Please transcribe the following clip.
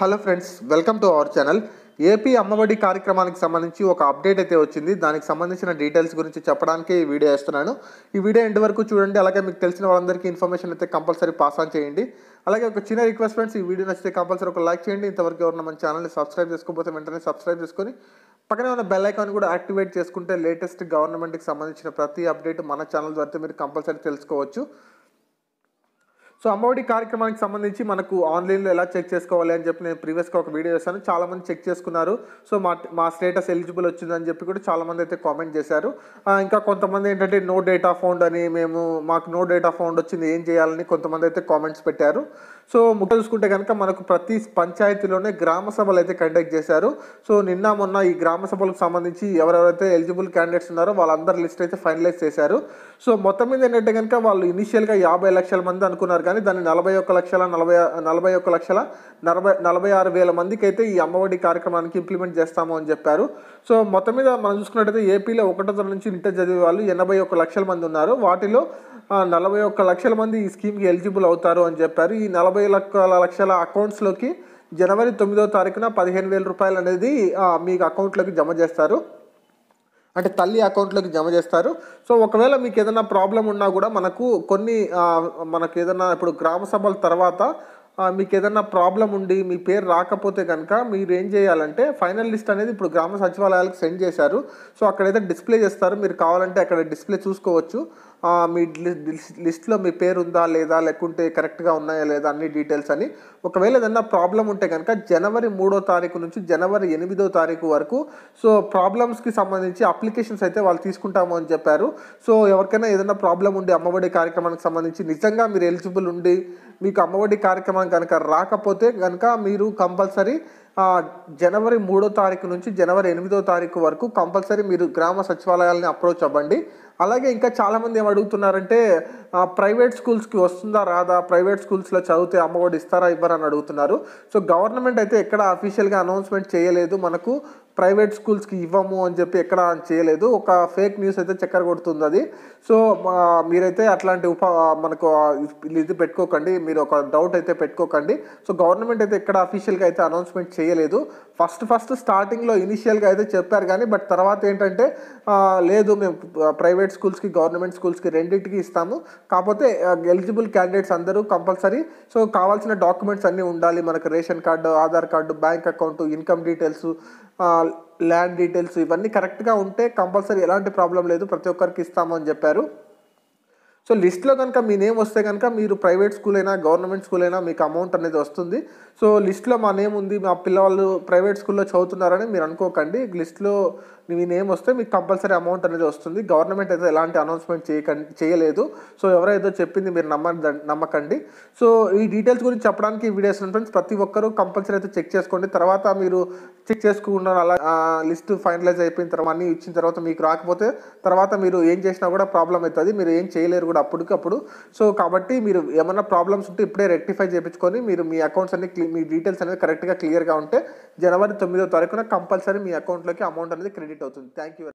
Hello friends, welcome to our channel. AP Ammavadi Karikrama ki sambandhinchi oka update aithe ochindi. Daniki sambandhinchina details gurinchi cheppadaniki ee video chestunnanu. Ee video end varaku chudandi, alage meeku telisina vallandariki information aithe compulsory pass on cheyandi. Alage oka chinna request friends, ee video nachithe compulsory oka like cheyandi. Intavaraku evarna mana channel ni subscribe cheskopothe ventane subscribe cheskoni పక్కనే ఉన్న bell icon కూడా activate చేసుకుంటే latest government కి సంబంధించిన ప్రతి update మన channel ద్వారా మీరు కంపల్సరీ తెలుసుకోవచ్చు. సో అమ్మఒడి కార్యక్రమానికి సంబంధించి మనకు ఆన్లైన్ లో ఎలా చెక్ చేసుకోవాలి అని చెప్పి నేను ప్రీవియస్ గా ఒక వీడియో చేశాను. చాలా మంది చెక్ చేసుకున్నారు. సో మా స్టేటస్ ఎలిజిబుల్ వచ్చింది అని చెప్పి కూడా చాలా మంది అయితే కామెంట్ చేశారు. ఇంకా కొంతమంది ఏంటంటే నో డేటా ఫౌండ్ అని మాకు నో డేటా ఫౌండ్ వచ్చింది ఏం చేయాలని కొంతమంది అయితే కామెంట్స్ పెట్టారు. సో ముఖ్యంగా చూసుకుంటే కనుక మనకు ప్రతి పంచాయతీలోనే గ్రామ సభలు అయితే కండక్ట్ చేశారు. సో నిన్న మొన్న ఈ గ్రామ సభలకు సంబంధించి ఎవరెవరైతే ఎలిజిబుల్ క్యాండిడేట్స్ ఉన్నారో వాళ్ళందరి లిస్ట్ అయితే ఫైనలైజ్ చేశారు. సో మొత్తం మీద ఏంటంటే కనుక వాళ్ళు ఇనిషియల్గా 50 లక్షల మంది అనుకున్నారు, కానీ దాన్ని 41,46,000 మందికి అయితే ఈ అమ్మఒడి కార్యక్రమానికి ఇంప్లిమెంట్ చేస్తాము అని చెప్పారు. సో మొత్తం మీద మనం చూసుకున్నట్టయితే ఏపీలో 1వ తరగతి నుంచి ఇంటర్ చదివే వాళ్ళు 81 లక్షల మంది ఉన్నారు. వాటిలో 41 లక్షల మంది ఈ స్కీమ్కి ఎలిజిబుల్ అవుతారు అని చెప్పారు. ఈ 40 లక్షల అకౌంట్స్లోకి జనవరి 9వ తారీఖున 15,000 రూపాయలు అనేది మీకు అకౌంట్లోకి జమ చేస్తారు, అంటే తల్లి అకౌంట్లోకి జమ చేస్తారు. సో ఒకవేళ మీకు ఏదైనా ప్రాబ్లం ఉన్నా కూడా మనకు మనకు ఏదైనా ఇప్పుడు గ్రామ సభల తర్వాత మీకు ఏదైనా ప్రాబ్లం ఉండి మీ పేరు రాకపోతే కనుక మీరు ఏం చేయాలంటే ఫైనల్ లిస్ట్ అనేది ఇప్పుడు గ్రామ సచివాలయాలకు సెండ్ చేశారు. సో అక్కడైతే డిస్ప్లే చేస్తారు, మీరు కావాలంటే అక్కడ డిస్ప్లే చూసుకోవచ్చు. మీ లిస్ట్లో మీ పేరు ఉందా లేదా, లేకుంటే కరెక్ట్గా ఉన్నాయా లేదా అన్ని డీటెయిల్స్ అని. ఒకవేళ ఏదైనా ప్రాబ్లం ఉంటే కనుక జనవరి 3వ తారీఖు నుంచి జనవరి 8వ తారీఖు వరకు సో ప్రాబ్లమ్స్కి సంబంధించి అప్లికేషన్స్ అయితే వాళ్ళు తీసుకుంటాము అని చెప్పారు. సో ఎవరికైనా ఏదైనా ప్రాబ్లం ఉండి అమ్మఒడి కార్యక్రమానికి సంబంధించి నిజంగా మీరు ఎలిజిబుల్ ఉండి మీకు అమ్మఒడి కార్యక్రమం కనుక రాకపోతే కనుక మీరు కంపల్సరీ జనవరి 3వ తారీఖు నుంచి జనవరి 8వ తారీఖు వరకు కంపల్సరీ మీరు గ్రామ సచివాలయాలని అప్రోచ్ అవ్వండి. అలాగే ఇంకా చాలామంది ఏమి అడుగుతున్నారంటే ప్రైవేట్ స్కూల్స్కి వస్తుందా రాదా, ప్రైవేట్ స్కూల్స్లో చదివితే అమ్మఒడి ఇస్తారా ఇవ్వరా అని అడుగుతున్నారు. సో గవర్నమెంట్ అయితే ఎక్కడ అఫీషియల్గా అనౌన్స్మెంట్ చేయలేదు, మనకు ప్రైవేట్ స్కూల్స్కి ఇవ్వము అని చెప్పి ఎక్కడ చేయలేదు. ఒక ఫేక్ న్యూస్ అయితే చక్కర కొడుతుంది అది. సో మీరైతే అట్లాంటి మనకు ఇది పెట్టుకోకండి, మీరు ఒక డౌట్ అయితే పెట్టుకోకండి. సో గవర్నమెంట్ అయితే ఎక్కడ అఫీషియల్గా అయితే అనౌన్స్మెంట్ చేయలేదు. ఫస్ట్ స్టార్టింగ్లో ఇనిషియల్గా అయితే చెప్పారు, కానీ బట్ తర్వాత ఏంటంటే లేదు మేము ప్రైవేట్ స్కూల్స్కి గవర్నమెంట్ స్కూల్స్కి రెండింటికి ఇస్తాము, కాకపోతే ఎలిజిబుల్ క్యాండిడేట్స్ అందరూ కంపల్సరీ సో కావాల్సిన డాక్యుమెంట్స్ అన్నీ ఉండాలి, మనకు ration card, Aadhaar card, bank account, income details, land details ఇవన్నీ కరెక్ట్గా ఉంటే కంపల్సరీ ఎలాంటి ప్రాబ్లం లేదు ప్రతి ఒక్కరికి ఇస్తామని చెప్పారు. సో లిస్ట్లో కనుక మీ నేమ్ వస్తే కనుక మీరు ప్రైవేట్ స్కూల్ అయినా గవర్నమెంట్ స్కూల్ అయినా మీకు అమౌంట్ అనేది వస్తుంది. సో లిస్ట్లో మా నేమ్ ఉంది, మా పిల్లవాళ్ళు ప్రైవేట్ స్కూల్లో చదువుతున్నారని మీరు అనుకోకండి. లిస్ట్లో మీ నేమ్ వస్తే మీకు కంపల్సరీ అమౌంట్ అనేది వస్తుంది. గవర్నమెంట్ అయితే ఎలాంటి అనౌన్స్మెంట్ చేయలేదు. సో ఎవరైతే చెప్పింది మీరు నమ్మకండి. సో ఈ డీటెయిల్స్ గురించి చెప్పడానికి ఈ వీడియోస్ ఫ్రెండ్స్ ప్రతి ఒక్కరూ కంపల్సరీ అయితే చెక్ చేసుకోండి. తర్వాత మీరు చెక్ చేసుకున్నారు అలా లిస్ట్ ఫైనలైజ్ అయిపోయిన తర్వాత అన్నీ ఇచ్చిన తర్వాత మీకు రాకపోతే తర్వాత మీరు ఏం చేసినా కూడా ప్రాబ్లం అవుతుంది, మీరు ఏం చేయలేరు కూడా అప్పటికప్పుడు. సో కాబట్టి మీరు ఏమైనా ప్రాబ్లమ్స్ ఉంటే ఇప్పుడే రెక్టిఫై చేయించుకొని మీరు మీ అకౌంట్స్ అన్ని మీ డీటెయిల్స్ అనేవి కరెక్ట్గా క్లియర్గా ఉంటే జనవరి 9వ తారీఖున కంపల్సరీ మీ అకౌంట్లోకి అమౌంట్ అనేది క్రెడిట్ అవుతుంది. Thank you.